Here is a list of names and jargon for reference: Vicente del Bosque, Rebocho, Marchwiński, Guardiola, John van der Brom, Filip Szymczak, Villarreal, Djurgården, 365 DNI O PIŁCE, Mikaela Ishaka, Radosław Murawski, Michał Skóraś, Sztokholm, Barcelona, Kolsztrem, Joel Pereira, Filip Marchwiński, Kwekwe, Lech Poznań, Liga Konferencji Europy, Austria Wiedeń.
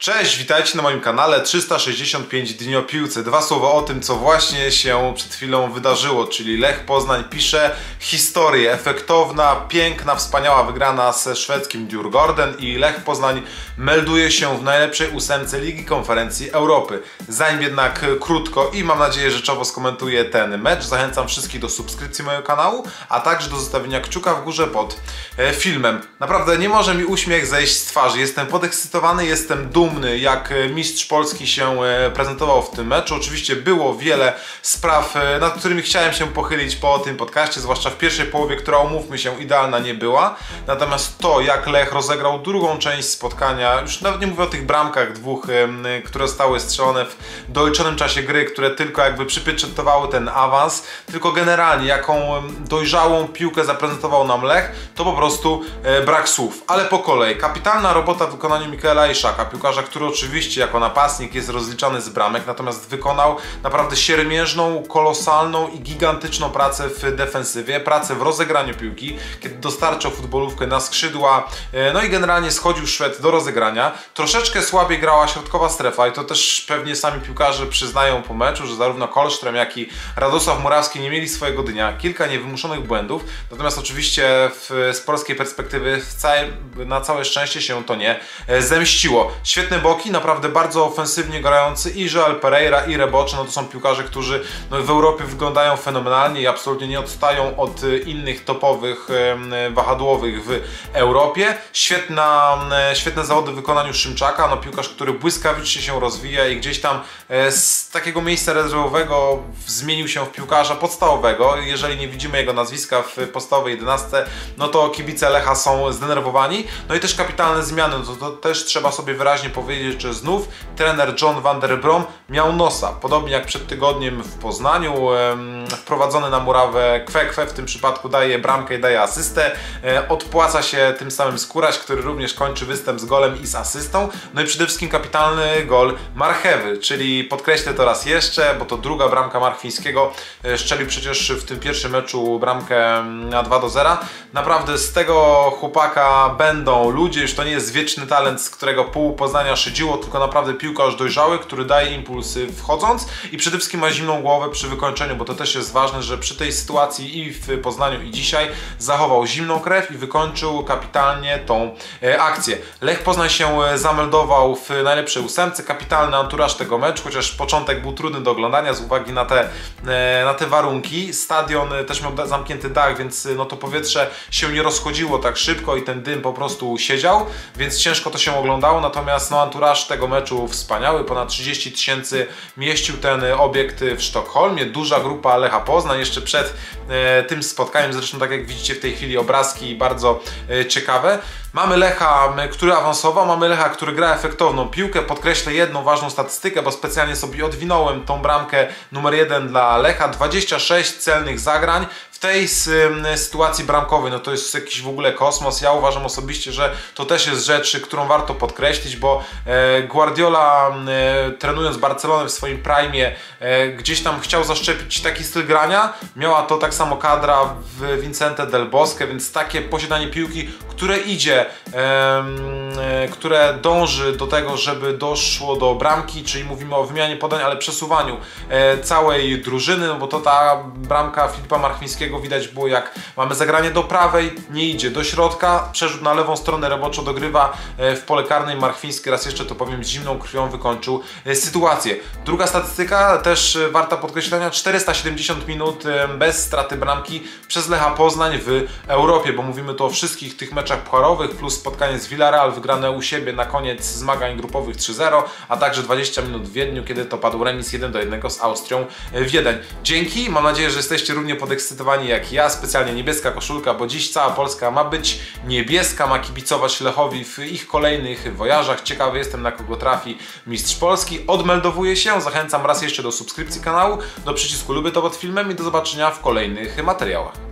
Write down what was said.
Cześć, witajcie na moim kanale 365 dni o piłce. Dwa słowa o tym, co właśnie się przed chwilą wydarzyło, czyli Lech Poznań pisze historię. Efektowna, piękna, wspaniała wygrana ze szwedzkim Djurgården i Lech Poznań melduje się w najlepszej ósemce Ligi Konferencji Europy. Zanim jednak krótko i mam nadzieję rzeczowo skomentuję ten mecz, zachęcam wszystkich do subskrypcji mojego kanału, a także do zostawienia kciuka w górze pod filmem. Naprawdę nie może mi uśmiech zejść z twarzy. Jestem podekscytowany, jestem dumny, jak mistrz Polski się prezentował w tym meczu. Oczywiście było wiele spraw, nad którymi chciałem się pochylić po tym podcaście, zwłaszcza w pierwszej połowie, która, umówmy się, idealna nie była. Natomiast to, jak Lech rozegrał drugą część spotkania, już nawet nie mówię o tych bramkach dwóch, które zostały strzelone w doliczonym czasie gry, które tylko jakby przypieczętowały ten awans, tylko generalnie jaką dojrzałą piłkę zaprezentował nam Lech, to po prostu brak słów. Ale po kolei, kapitalna robota w wykonaniu Mikaela Ishaka, piłkarza, który oczywiście jako napastnik jest rozliczany z bramek, natomiast wykonał naprawdę siermiężną, kolosalną i gigantyczną pracę w defensywie, pracę w rozegraniu piłki, kiedy dostarczał futbolówkę na skrzydła, no i generalnie schodził Szwed do rozegrania. Troszeczkę słabiej grała środkowa strefa i to też pewnie sami piłkarze przyznają po meczu, że zarówno Kolsztrem, jak i Radosław Murawski nie mieli swojego dnia. Kilka niewymuszonych błędów, natomiast oczywiście z polskiej perspektywy na całe szczęście się to nie zemściło. Świetne boki, naprawdę bardzo ofensywnie grający i Joel Pereira, i Rebocho, no to są piłkarze, którzy w Europie wyglądają fenomenalnie i absolutnie nie odstają od innych topowych wahadłowych w Europie. Świetne zawody w wykonaniu Szymczaka, no piłkarz, który błyskawicznie się rozwija i gdzieś tam z takiego miejsca rezerwowego zmienił się w piłkarza podstawowego. Jeżeli nie widzimy jego nazwiska w podstawowej 11, no to kibice Lecha są zdenerwowani. No i też kapitalne zmiany, no to też trzeba sobie wyraźnie powiedzieć, że znów trener John van der Brom miał nosa. Podobnie jak przed tygodniem w Poznaniu, wprowadzony na murawę Kwekwe, w tym przypadku daje bramkę i daje asystę. Odpłaca się tym samym Skóraś, który również kończy występ z golem i z asystą. No i przede wszystkim kapitalny gol Marchewy, czyli podkreślę to raz jeszcze, bo to druga bramka Marchwińskiego. Szczelił przecież w tym pierwszym meczu bramkę na 2-0. Naprawdę z tego chłopaka będą ludzie, już to nie jest wieczny talent, z którego pół Poznania szydziło, tylko naprawdę piłkarz dojrzały, który daje impulsy wchodząc i przede wszystkim ma zimną głowę przy wykończeniu, bo to też jest ważne, że przy tej sytuacji i w Poznaniu i dzisiaj zachował zimną krew i wykończył kapitalnie tą akcję. Lech Poznań się zameldował w najlepszej ósemce, kapitalny anturaż tego meczu, chociaż początek był trudny do oglądania z uwagi na te warunki. Stadion też miał zamknięty dach, więc no to powietrze się nie rozchodziło tak szybko i ten dym po prostu siedział, więc ciężko to się oglądało, natomiast no, anturaż tego meczu wspaniały, ponad 30 000 mieścił ten obiekt w Sztokholmie, duża grupa Lecha Poznań, jeszcze przed tym spotkaniem, zresztą tak jak widzicie w tej chwili obrazki bardzo ciekawe. Mamy Lecha, który awansował, mamy Lecha, który gra efektowną piłkę, podkreślę jedną ważną statystykę, bo specjalnie sobie odwinąłem tą bramkę numer 1 dla Lecha, 26 celnych zagrań. W tej sytuacji bramkowej, no to jest jakiś w ogóle kosmos. Ja uważam osobiście, że to też jest rzecz, którą warto podkreślić, bo Guardiola, trenując Barcelonę w swoim prime, gdzieś tam chciał zaszczepić taki styl grania. Miała to tak samo kadra w Vicente del Bosque, więc takie posiadanie piłki, które idzie, które dąży do tego, żeby doszło do bramki, czyli mówimy o wymianie podań, ale przesuwaniu całej drużyny, no bo to ta bramka Filipa Marchwińskiego widać było, jak mamy zagranie do prawej, nie idzie do środka, przerzut na lewą stronę, Rebocho dogrywa w pole karnej, Marchwiński, raz jeszcze to powiem, z zimną krwią wykończył sytuację. Druga statystyka, też warta podkreślenia, 470 minut bez straty bramki przez Lecha Poznań w Europie, bo mówimy tu o wszystkich tych meczach pucharowych, plus spotkanie z Villarreal wygrane u siebie na koniec zmagań grupowych 3-0, a także 20 minut w Wiedniu, kiedy to padł remis 1-1 z Austrią Wiedeń. Dzięki, mam nadzieję, że jesteście równie podekscytowani jak ja, specjalnie niebieska koszulka, bo dziś cała Polska ma być niebieska, ma kibicować Lechowi w ich kolejnych wojażach. Ciekawy jestem, na kogo trafi mistrz Polski. Odmeldowuję się, zachęcam raz jeszcze do subskrypcji kanału, do przycisku lubię to pod filmem i do zobaczenia w kolejnych materiałach.